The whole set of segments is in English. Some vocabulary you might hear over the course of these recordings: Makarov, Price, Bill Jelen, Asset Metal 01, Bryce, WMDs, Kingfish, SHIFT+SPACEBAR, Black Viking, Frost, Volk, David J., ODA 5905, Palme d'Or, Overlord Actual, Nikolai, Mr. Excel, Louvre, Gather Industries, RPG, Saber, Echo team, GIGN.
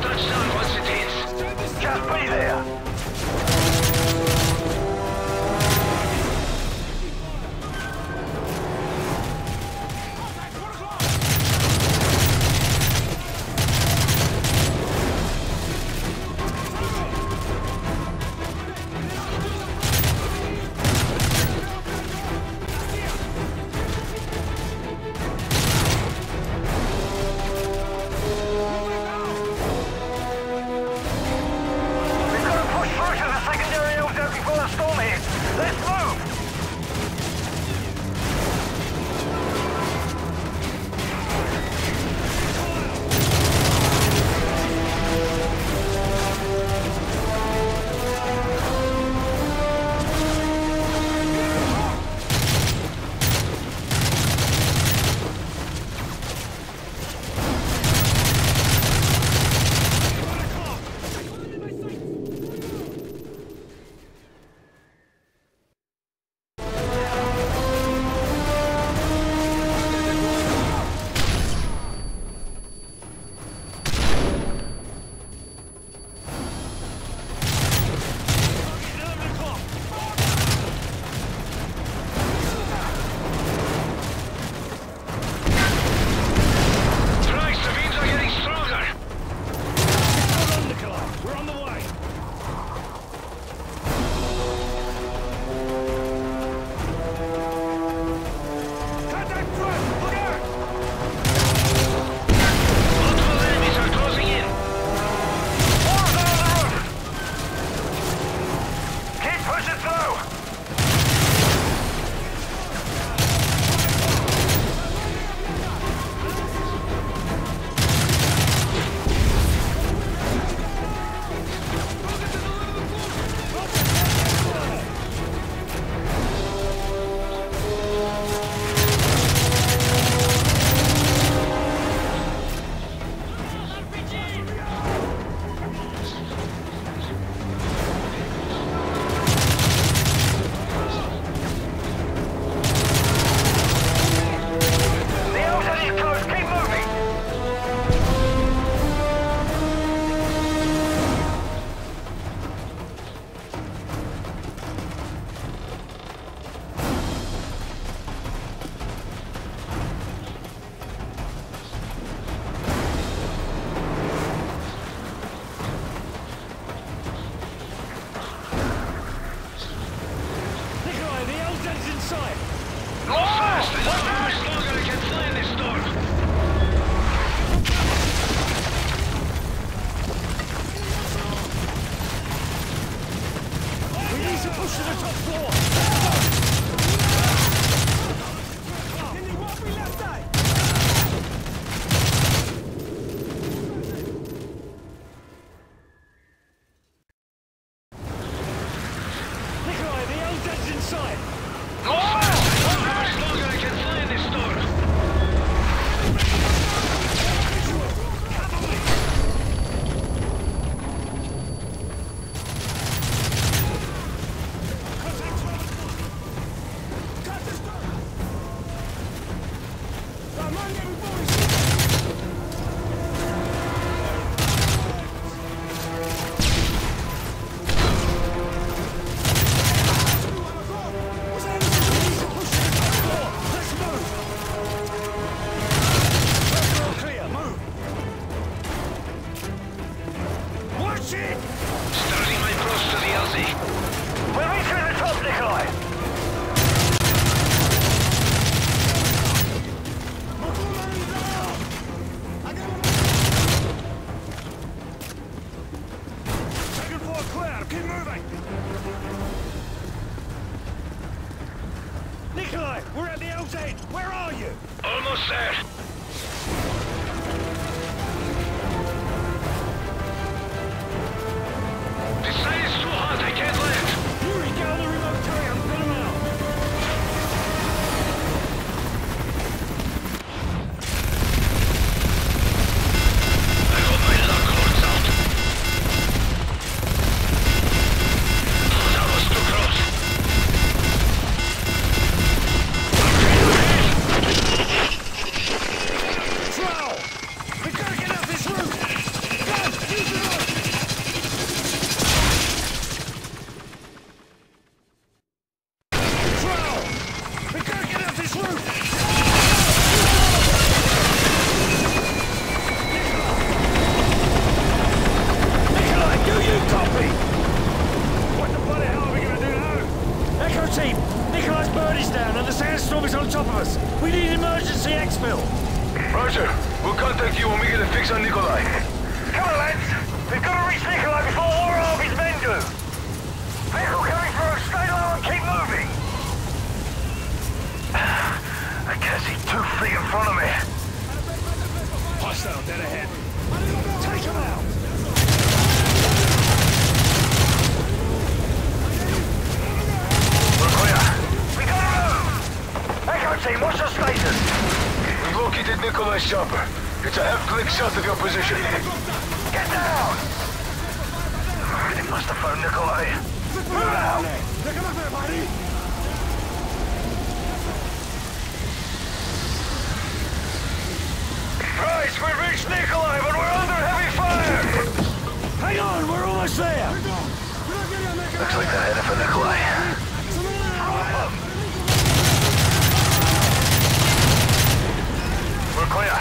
touchdown once it hits. Just be there. when we get a fix on Nikolai. Come on, lads. We've got to reach Nikolai before all of his men do. Vehicle coming through. Stay low and keep moving. I can't see 2 feet in front of me. Hostile dead ahead. Take him out. We're clear. We gotta move. Echo team, what's the status? We've located Nikolai's chopper. It's a half-click south of your position. Get down! They must have found Nikolai. Move out! Price, we reached Nikolai, but we're under heavy fire! Hang on, we're almost there! Looks like they're headed for Nikolai. We're clear.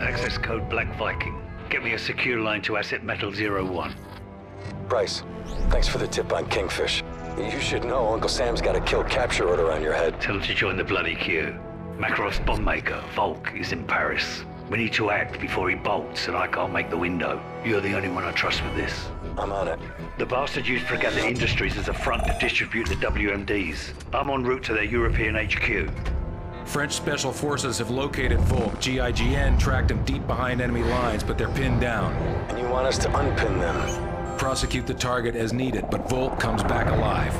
Access code Black Viking. Get me a secure line to Asset Metal 01. Bryce, thanks for the tip on Kingfish. You should know Uncle Sam's got a kill capture order on your head. Tell him to join the bloody queue. Makarov's bomb maker, Volk, is in Paris. We need to act before he bolts and I can't make the window. You're the only one I trust with this. I'm on it. The bastard used for Gather Industries as a front to distribute the WMDs. I'm en route to their European HQ. French Special Forces have located Volk. GIGN tracked him deep behind enemy lines, but they're pinned down. And you want us to unpin them? Prosecute the target as needed, but Volk comes back alive.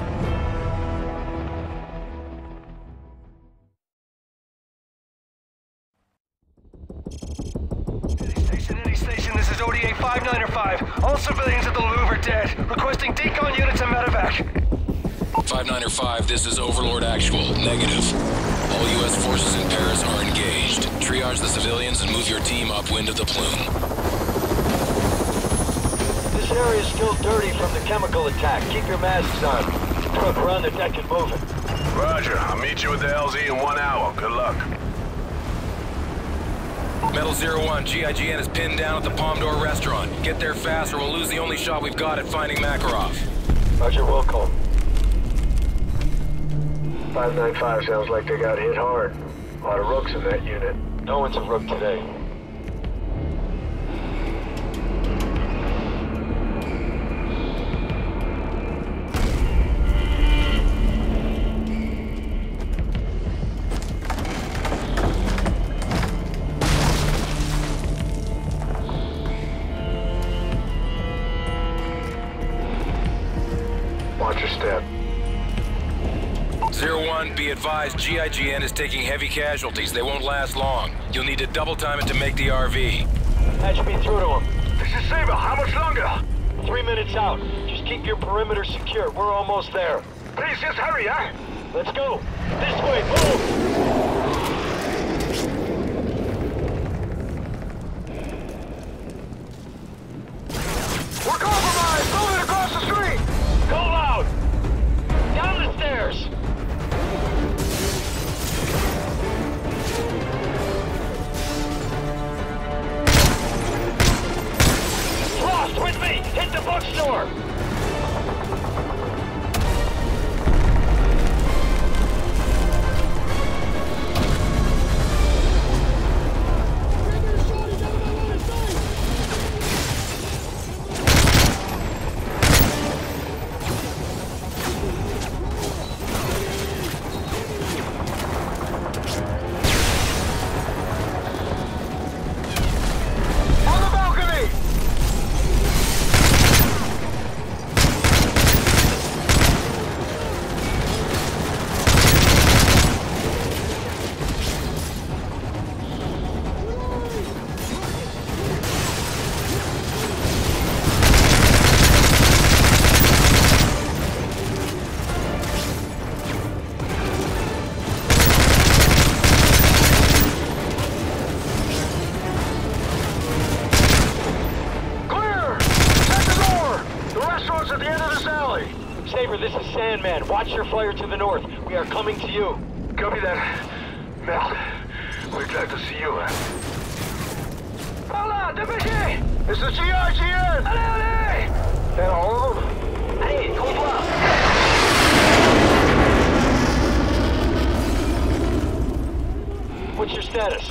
Any station, this is ODA 5905. All civilians at the Louvre are dead. Requesting decon units and medevac. 5905, this is Overlord Actual. Negative. All U.S. forces in Paris are engaged. Triage the civilians and move your team upwind of the plume. This area is still dirty from the chemical attack. Keep your masks on. We're undetected moving. Roger. I'll meet you at the LZ in 1 hour. Good luck. Metal 01, GIGN is pinned down at the Palme d'Or restaurant. Get there fast or we'll lose the only shot we've got at finding Makarov. Roger, will call. 595 sounds like they got hit hard. A lot of rooks in that unit. No one's a rook today. instead. 01, be advised, GIGN is taking heavy casualties. They won't last long. You'll need to double time it to make the RV. That should be through to him. This is Saber. How much longer? 3 minutes out. Just keep your perimeter secure. We're almost there. Please just hurry, huh? Let's go. This way, move! Watch your fire to the north. We are coming to you. Copy that. Mel, we're glad to see you. Hola, dépêchez! This is GIGN! Allez, allez! And all of them? Allez, trouve-toi! What's your status?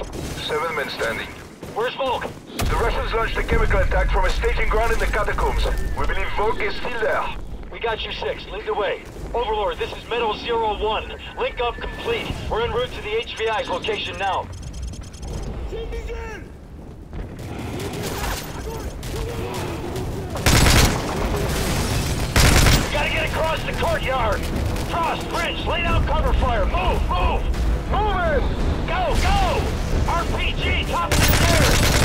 7 men standing. Where's Volk? The Russians launched a chemical attack from a staging ground in the catacombs. We believe Volk is still there. We got you 6. Lead the way. Overlord, this is Metal 01. Link up complete. We're en route to the HVI's location now. We gotta get across the courtyard! Frost, Bridge, lay down cover fire! Move! Move! Moving! Go! Go! RPG, top of the stairs!